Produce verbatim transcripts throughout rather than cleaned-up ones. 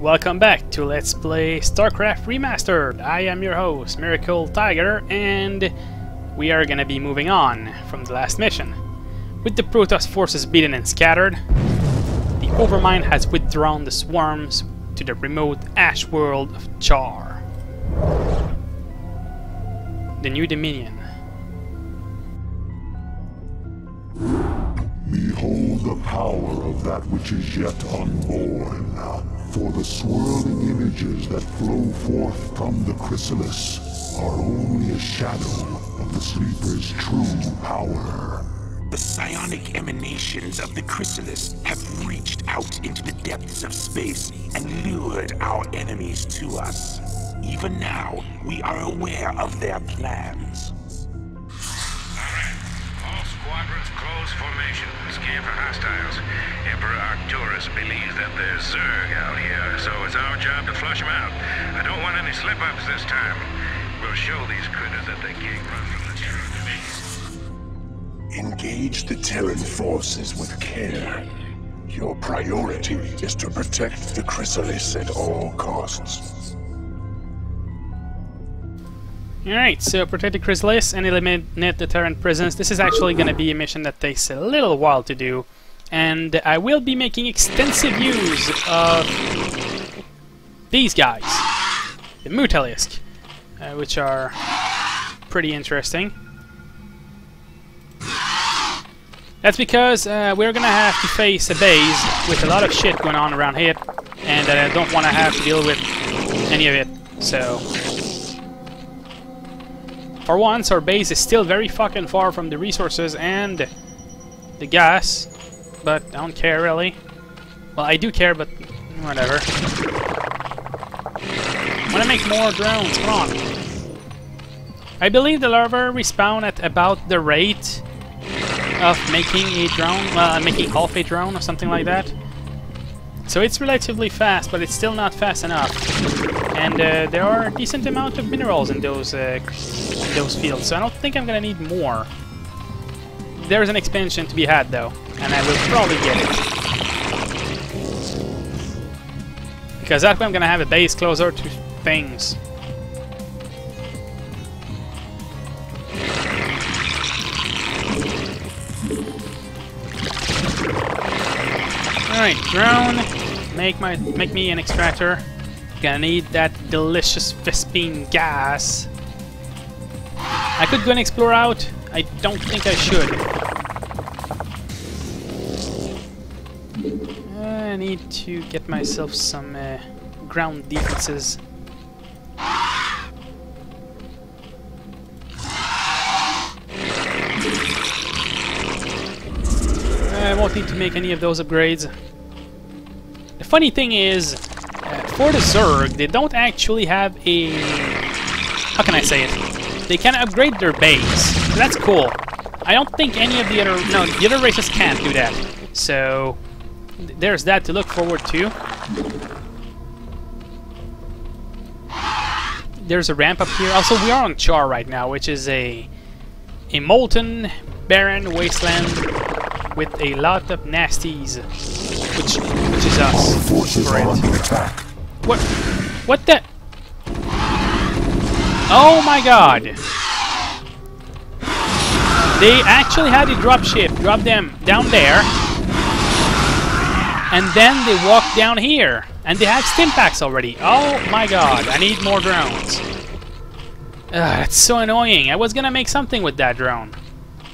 Welcome back to Let's Play StarCraft Remastered. I am your host, Miracle Tiger, and we are gonna be moving on from the last mission. With the Protoss forces beaten and scattered, the Overmind has withdrawn the swarms to the remote ash world of Char, the New Dominion. Behold the power of that which is yet unborn. For the swirling images that flow forth from the chrysalis are only a shadow of the sleeper's true power. The psionic emanations of the chrysalis have reached out into the depths of space and lured our enemies to us. Even now, we are aware of their plans. Squadrons close formation. Scan for hostiles. Emperor Arcturus believes that there's Zerg out here, so it's our job to flush them out. I don't want any slip-ups this time. We'll show these critters that they can't run from the Terran base. Engage the Terran forces with care. Your priority is to protect the chrysalis at all costs. Alright, so protect the chrysalis and eliminate the Terran presence. This is actually going to be a mission that takes a little while to do, and I will be making extensive use of these guys, the Mutalisk, uh, which are pretty interesting. That's because uh, we're going to have to face a base with a lot of shit going on around here, and that I don't want to have to deal with any of it, so... For once, our base is still very fucking far from the resources and the gas, but I don't care really. Well, I do care, but whatever. I want to make more drones, come on. I believe the larvae respawn at about the rate of making a drone, well, making half a drone or something like that. So it's relatively fast, but it's still not fast enough. And uh, there are a decent amount of minerals in those uh, in those fields, so I don't think I'm gonna need more. There's an expansion to be had though, and I will probably get it. Because that way I'm gonna have a base closer to things. Alright, drone, make my make me an extractor. Gonna need that delicious Vespene gas. I could go and explore out. I don't think I should. I need to get myself some uh, ground defenses. I won't need to make any of those upgrades. The funny thing is, for the Zerg, they don't actually have a... How can I say it? They can upgrade their base. That's cool. I don't think any of the other... No, the other races can't do that. So, there's that to look forward to. There's a ramp up here. Also, we are on Char right now, which is a... a molten, barren wasteland with a lot of nasties. Which, which is us. Our forces are under attack. What? What the? Oh my god! They actually had a drop ship drop them down there, and then they walked down here, and they have Stimpaks already. Oh my god! I need more drones. Ugh, that's so annoying. I was gonna make something with that drone.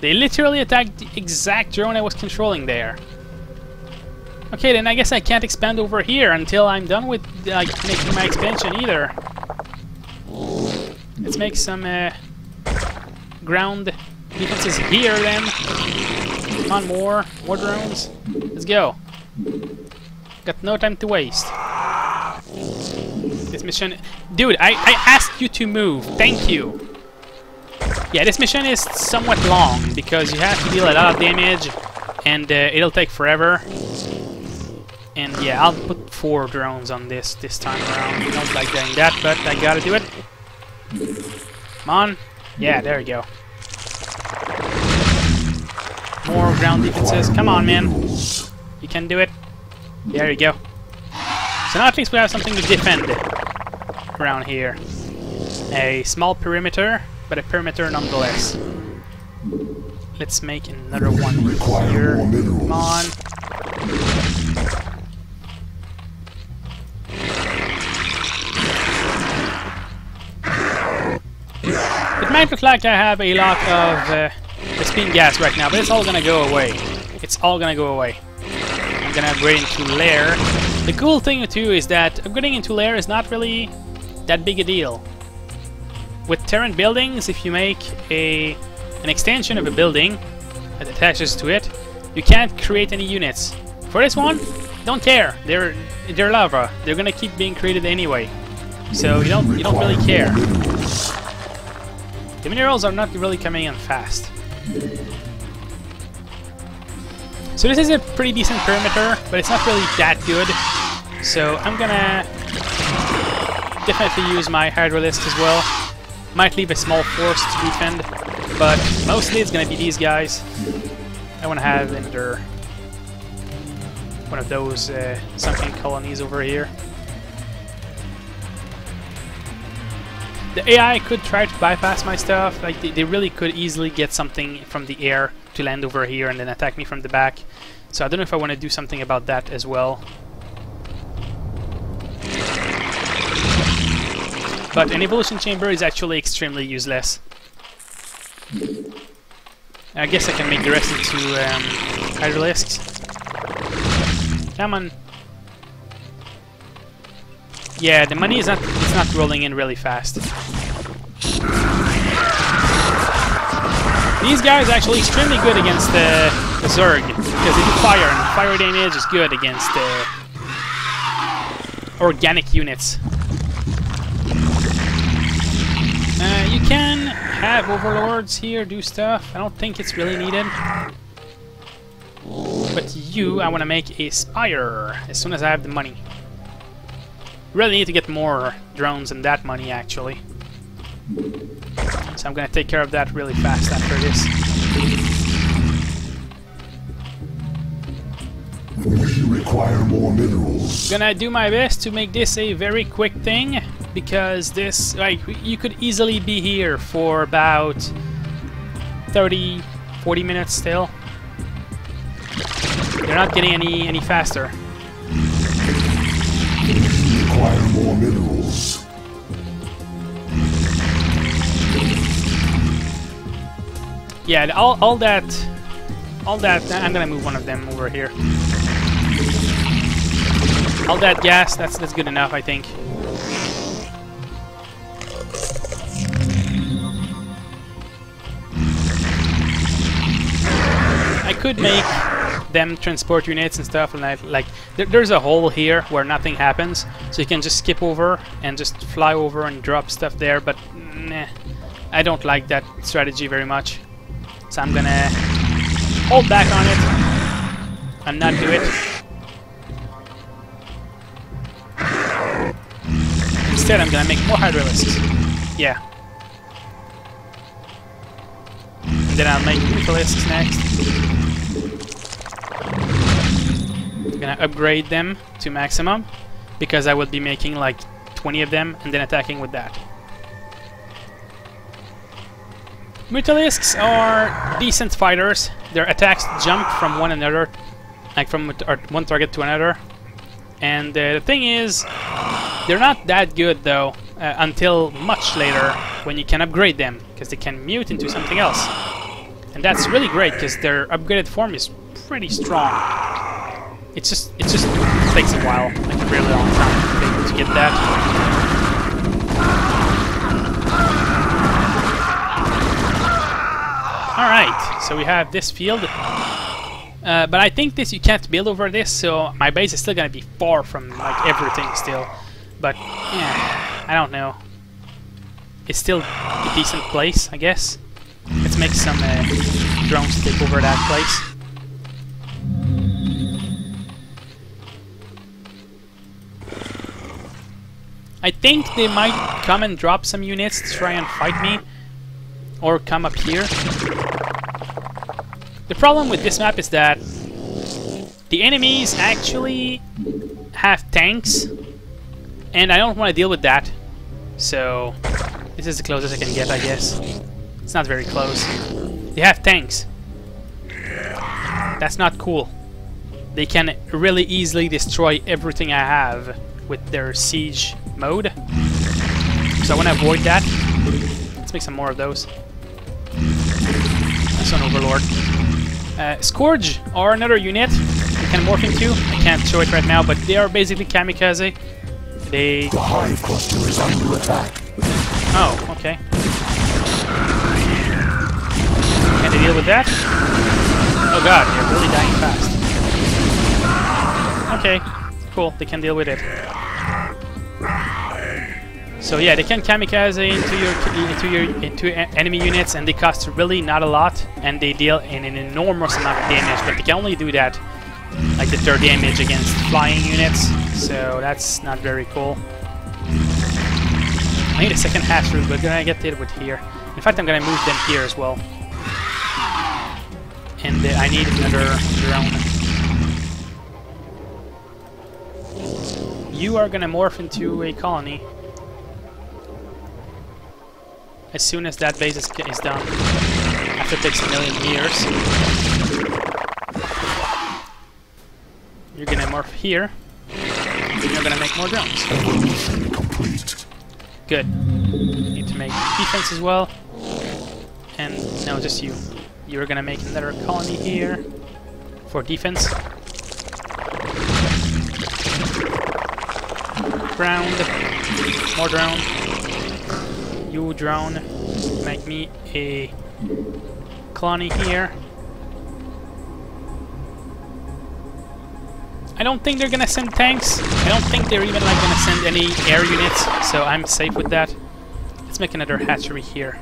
They literally attacked the exact drone I was controlling there. Okay, then I guess I can't expand over here until I'm done with uh, making my expansion either. Let's make some uh, ground defenses here then. Come on, more, more drones. Let's go. Got no time to waste. This mission... Dude, I, I asked you to move. Thank you. Yeah, this mission is somewhat long because you have to deal a lot of damage and uh, it'll take forever. And yeah, I'll put four drones on this this time around. I don't like doing that, but I gotta do it. Come on. Yeah, there we go. More ground defenses. Come on, man. You can do it. There you go. So now at least we have something to defend around here. A small perimeter, but a perimeter nonetheless. Let's make another one here. Come on. It might look like I have a lot of uh, Vespene gas right now, but it's all gonna go away. It's all gonna go away. I'm gonna upgrade into Lair. The cool thing too is that upgrading into Lair is not really that big a deal. With Terran buildings, if you make a an extension of a building that attaches to it, you can't create any units. For this one, don't care. They're they're lava. They're gonna keep being created anyway. So you don't you don't really care. The minerals are not really coming in fast. So this is a pretty decent perimeter, but it's not really that good. So I'm gonna definitely use my Hydralisk as well. Might leave a small force to defend, but mostly it's gonna be these guys. I wanna have under one of those uh, sunken colonies over here. The A I could try to bypass my stuff, like they, they really could easily get something from the air to land over here and then attack me from the back. So I don't know if I want to do something about that as well. But an evolution chamber is actually extremely useless. I guess I can make the rest into um, Hydralisks. Come on. Yeah, the money is not, it's not rolling in really fast. These guys are actually extremely good against the, the Zerg, because they do fire, and fire damage is good against the organic units. Uh, you can have overlords here do stuff. I don't think it's really needed. But you, I want to make a spire as soon as I have the money. Really need to get more drones and that money actually. So I'm gonna take care of that really fast after this. We require more minerals. I'm gonna do my best to make this a very quick thing, because this, like, you could easily be here for about thirty, forty minutes still. You're not getting any any faster. Require more minerals. Yeah, all all that, all that. I'm gonna move one of them over here. All that gas. That's that's good enough, I think. I could make them transport units and stuff, and I, like there, there's a hole here where nothing happens, so you can just skip over and just fly over and drop stuff there, but nah, I don't like that strategy very much, so I'm gonna hold back on it and not do it. Instead I'm gonna make more Hydralisks. Yeah. And then I'll make Mutalisks next. Gonna upgrade them to maximum, because I would be making like twenty of them and then attacking with that. Mutalisks are decent fighters. Their attacks jump from one another, like from one target to another. And uh, the thing is, they're not that good though uh, until much later when you can upgrade them, because they can mute into something else. And that's really great, because their upgraded form is pretty strong. It's just, it just takes a while, like a really long time to get that. Alright, so we have this field. Uh, but I think this, you can't build over this, so my base is still gonna be far from like everything still. But, yeah, I don't know. It's still a decent place, I guess. Let's make some uh, drones take over that place. I think they might come and drop some units to try and fight me, or come up here. The problem with this map is that the enemies actually have tanks, and I don't want to deal with that, so this is the closest I can get, I guess. It's not very close. They have tanks. That's not cool. They can really easily destroy everything I have with their siege mode, so I want to avoid that. Let's make some more of those. That's an overlord. Uh, Scourge are another unit you can morph into. I can't show it right now, but they are basically kamikaze. They... The hive cluster is under attack. Oh, okay. Can they deal with that? Oh god, they're really dying fast. Okay, cool, they can deal with it. So yeah, they can kamikaze into your into your into enemy units, and they cost really not a lot, and they deal in an enormous amount of damage. But they can only do that like the third damage against flying units, so that's not very cool. I need a second hatchery, but then I get it with here. In fact, I'm gonna move them here as well. And uh, I need another drone. You are gonna morph into a colony as soon as that base is, is done. After it takes a million years. You're gonna morph here. And you're gonna make more drones. Evolution complete. Good. Need to make defense as well. And no, just you. You're gonna make another colony here for defense. Ground. More drone. You drone. Make me a colony here. I don't think they're gonna send tanks. I don't think they're even like gonna send any air units, so I'm safe with that. Let's make another hatchery here.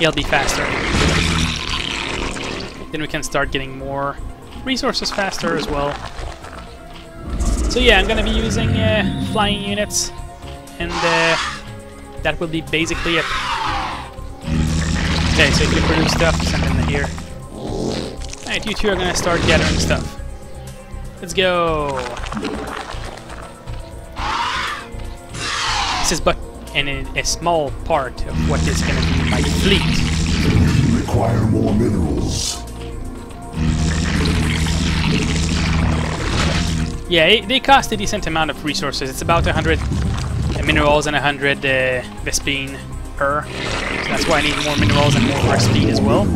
It'll be faster. Then we can start getting more resources faster as well. So yeah, I'm gonna be using uh, flying units, and uh, that will be basically it. Okay, so if you produce stuff, send them here. Alright, you two are gonna start gathering stuff. Let's go! This is but in a, a small part of what is gonna be my fleet. We require more minerals. Yeah, it, they cost a decent amount of resources. It's about one hundred minerals and one hundred uh, Vespene per. So that's why I need more minerals and more Vespene as well.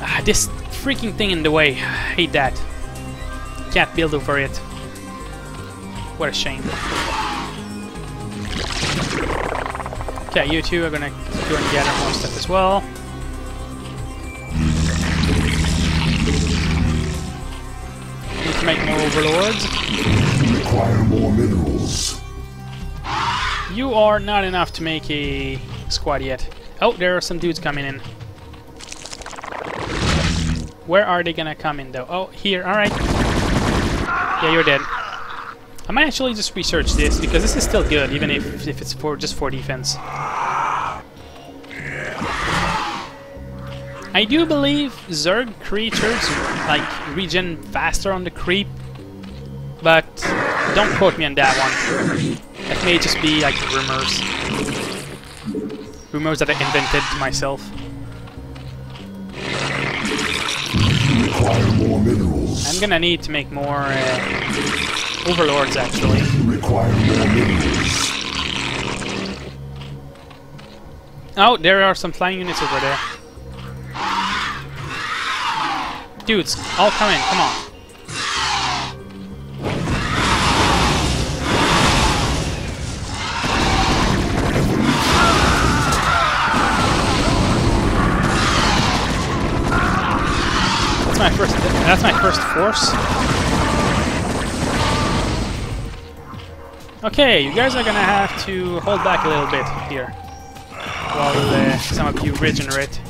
Ah, this freaking thing in the way. I hate that. Can't build over it. What a shame. Okay, you two are gonna go and gather more stuff as well. Need to make more overlords. You require more minerals. You are not enough to make a squad yet. Oh, there are some dudes coming in. Where are they gonna come in though? Oh, here, alright. Yeah, you're dead. I might actually just research this, because this is still good, even if, if it's for just for defense. I do believe Zerg creatures like regen faster on the creep, but don't quote me on that one. That may just be like rumors. Rumors that I invented to myself. More minerals. I'm gonna need to make more uh, overlords actually. Require more minerals. Oh, there are some flying units over there. Dudes, all come in, come on. My first, that's my first force. Okay, you guys are gonna have to hold back a little bit here while uh, some of you regenerate.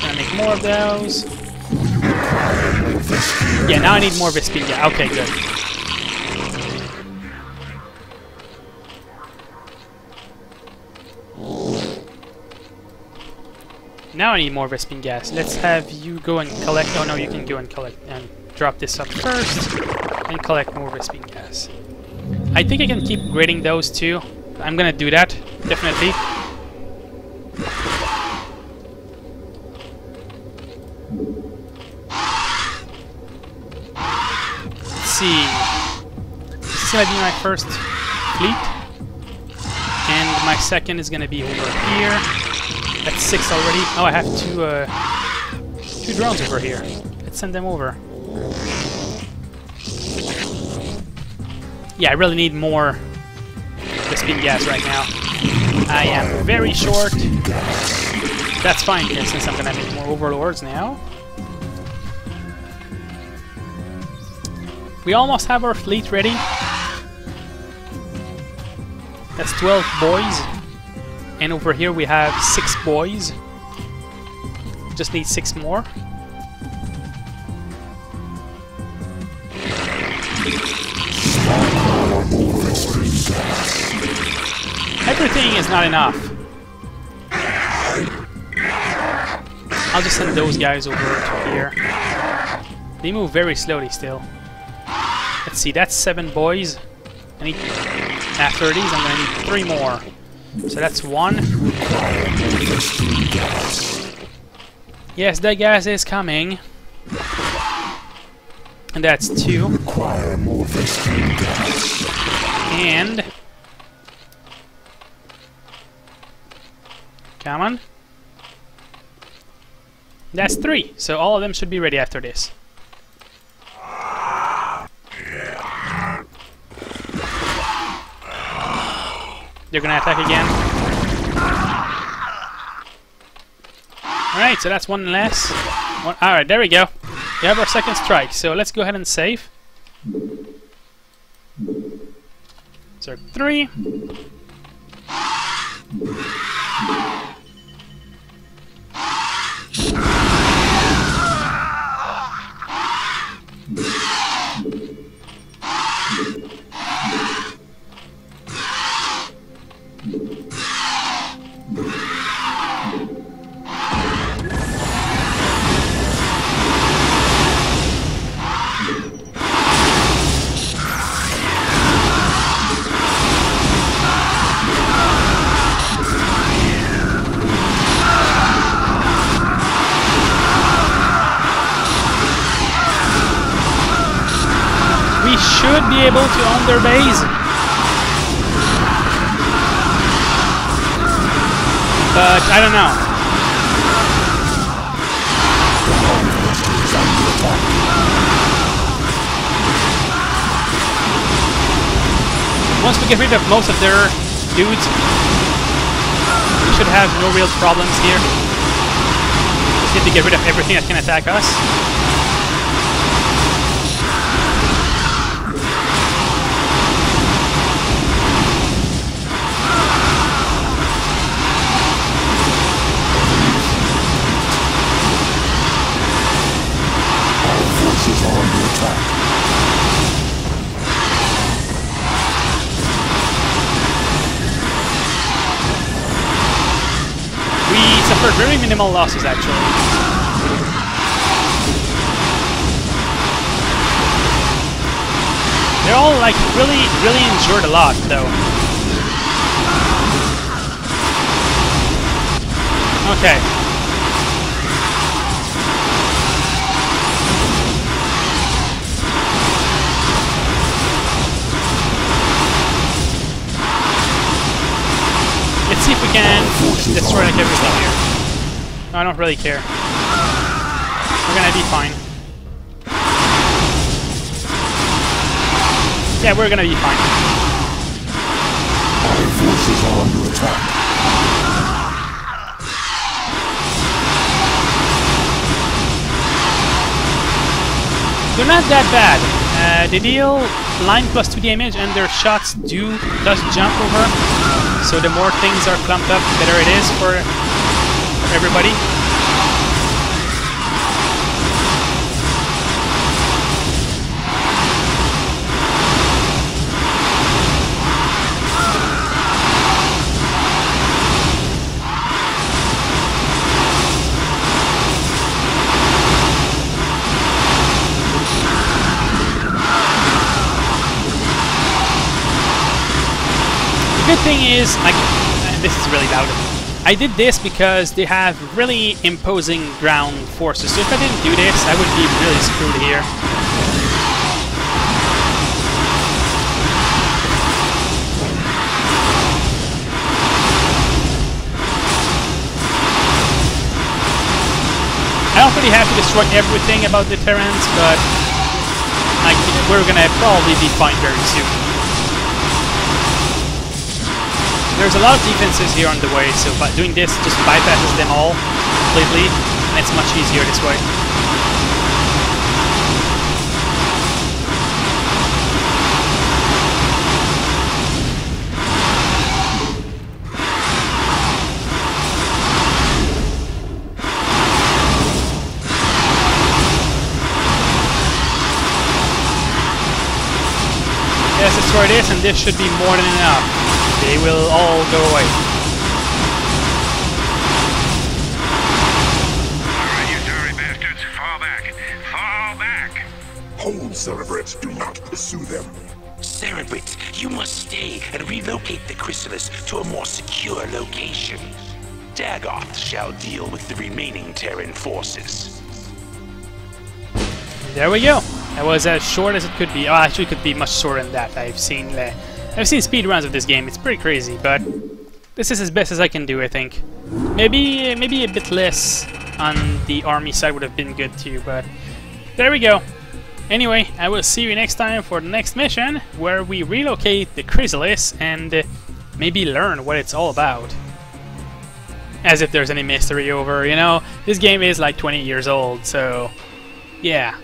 Gonna make more of those. Yeah, now I need more Vespene. Yeah, okay, good. Now I need more Vespene gas. Let's have you go and collect... Oh no, you can go and collect and drop this up first and collect more Vespene gas. I think I can keep grading those too. I'm gonna do that, definitely. Let's see. This is gonna be my first fleet. And my second is gonna be over here. That's six already. Oh, I have two, uh, two drones over here. Let's send them over. Yeah, I really need more Vespene gas right now. I am very short. That's fine, since I'm gonna make more overlords now. We almost have our fleet ready. That's twelve boys. And over here we have six boys. Just need six more. Everything is not enough. I'll just send those guys over to here. They move very slowly still. Let's see, that's seven boys. I need, after these, I'm gonna need three more. So that's one. Yes, that gas is coming. And that's two. And... Come on. That's three. So all of them should be ready after this. They're gonna attack again. Alright, so that's one less. Alright, there we go. We have our second strike, so let's go ahead and save. So three. Should be able to own their base, but I don't know. Once we get rid of most of their dudes, we should have no real problems here. Just need to get rid of everything that can attack us. For very minimal losses, actually. They're all, like, really, really injured a lot, though. Okay. Let's see if we can destroy, like, everything here. I don't really care. We're gonna be fine. Yeah, we're gonna be fine. Our forces are under attack. They're not that bad. Uh, they deal line plus two damage, and their shots do does jump over. So the more things are clumped up, the better it is for. Everybody. thing is, like, this is really loud. I did this because they have really imposing ground forces. So if I didn't do this, I would be really screwed here. I don't really have to destroy everything about the Terrans, but like, we're gonna probably be fine very soon. There's a lot of defenses here on the way, so by doing this just bypasses them all completely, and it's much easier this way. Destroy this, and this should be more than enough. They will all go away. Alright, you dirty bastards, fall back. Fall back! Hold, Cerebrate, do not pursue them. Cerebrate, you must stay and relocate the chrysalis to a more secure location. Dagoth shall deal with the remaining Terran forces. There we go. That was as short as it could be. Oh, actually, it could be much shorter than that. I've seen uh, I've seen speedruns of this game. It's pretty crazy, but this is as best as I can do, I think. Maybe maybe a bit less on the army side would have been good too, but there we go. Anyway, I will see you next time for the next mission, where we relocate the chrysalis and uh, maybe learn what it's all about. As if there's any mystery over, you know? This game is like twenty years old, so yeah.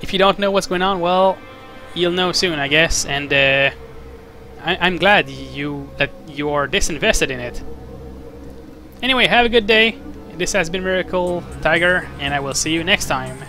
If you don't know what's going on, well, you'll know soon, I guess. And uh, I I'm glad you that you are disinvested in it. Anyway, have a good day. This has been Miracle Tiger, and I will see you next time.